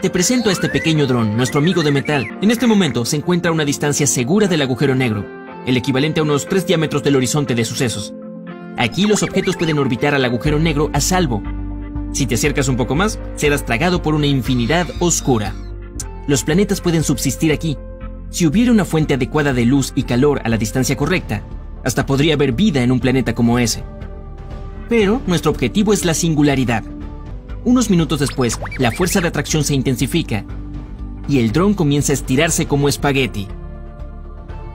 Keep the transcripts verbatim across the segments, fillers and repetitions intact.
Te presento a este pequeño dron, nuestro amigo de metal. En este momento se encuentra a una distancia segura del agujero negro, el equivalente a unos tres diámetros del horizonte de sucesos. Aquí los objetos pueden orbitar al agujero negro a salvo. Si te acercas un poco más, serás tragado por una infinidad oscura. Los planetas pueden subsistir aquí. Si hubiera una fuente adecuada de luz y calor a la distancia correcta, hasta podría haber vida en un planeta como ese. Pero nuestro objetivo es la singularidad. Unos minutos después, la fuerza de atracción se intensifica y el dron comienza a estirarse como espagueti.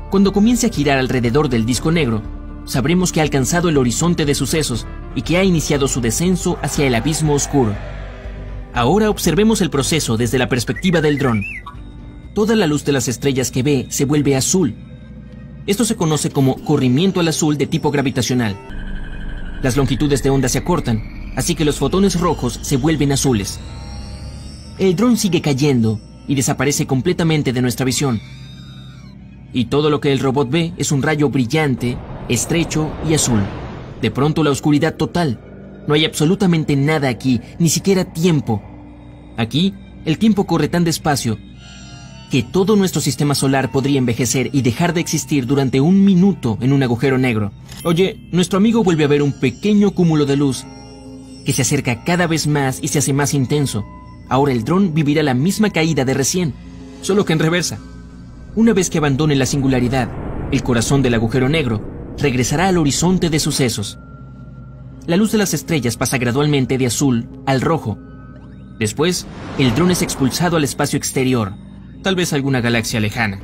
Cuando comience a girar alrededor del disco negro, sabremos que ha alcanzado el horizonte de sucesos y que ha iniciado su descenso hacia el abismo oscuro. Ahora observemos el proceso desde la perspectiva del dron. Toda la luz de las estrellas que ve se vuelve azul. Esto se conoce como corrimiento al azul de tipo gravitacional. Las longitudes de onda se acortan, así que los fotones rojos se vuelven azules. El dron sigue cayendo y desaparece completamente de nuestra visión. Y todo lo que el robot ve es un rayo brillante, estrecho y azul. De pronto la oscuridad total. No hay absolutamente nada aquí, ni siquiera tiempo. Aquí, el tiempo corre tan despacio que todo nuestro sistema solar podría envejecer y dejar de existir durante un minuto en un agujero negro. Oye, nuestro amigo vuelve a ver un pequeño cúmulo de luz que se acerca cada vez más y se hace más intenso. Ahora el dron vivirá la misma caída de recién, solo que en reversa. Una vez que abandone la singularidad, el corazón del agujero negro regresará al horizonte de sucesos. La luz de las estrellas pasa gradualmente de azul al rojo. Después, el dron es expulsado al espacio exterior, tal vez alguna galaxia lejana.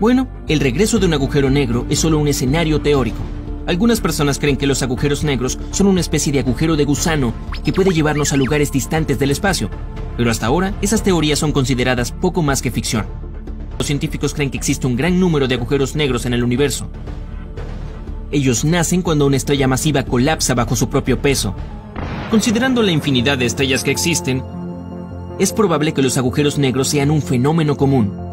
Bueno, el regreso de un agujero negro es solo un escenario teórico. Algunas personas creen que los agujeros negros son una especie de agujero de gusano que puede llevarnos a lugares distantes del espacio, pero hasta ahora esas teorías son consideradas poco más que ficción. Los científicos creen que existe un gran número de agujeros negros en el universo. Ellos nacen cuando una estrella masiva colapsa bajo su propio peso. Considerando la infinidad de estrellas que existen, es probable que los agujeros negros sean un fenómeno común.